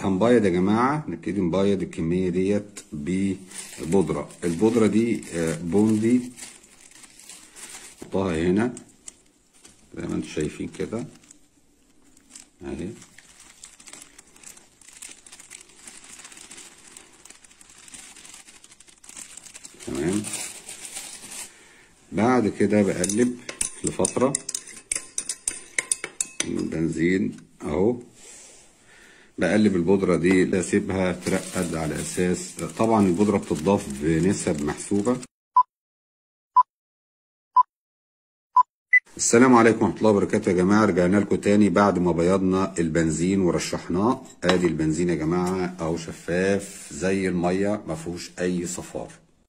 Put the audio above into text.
هنبيض يا جماعه، نبتدي نبيض الكميه ديت ببودره. البودره دي بوندي، نحطها هنا زي ما انتم شايفين كده اهي. تمام. بعد كده بقلب لفتره. البنزين اهو، بقلب البودره دي، بسيبها ترقد على اساس. طبعا البودره بتضاف بنسب محسوبه. السلام عليكم ورحمه الله وبركاته يا جماعه، رجعنا لكم تاني بعد ما بيضنا البنزين ورشحناه. ادي البنزين يا جماعه اهو، شفاف زي الميه، ما فيهوش اي صفار.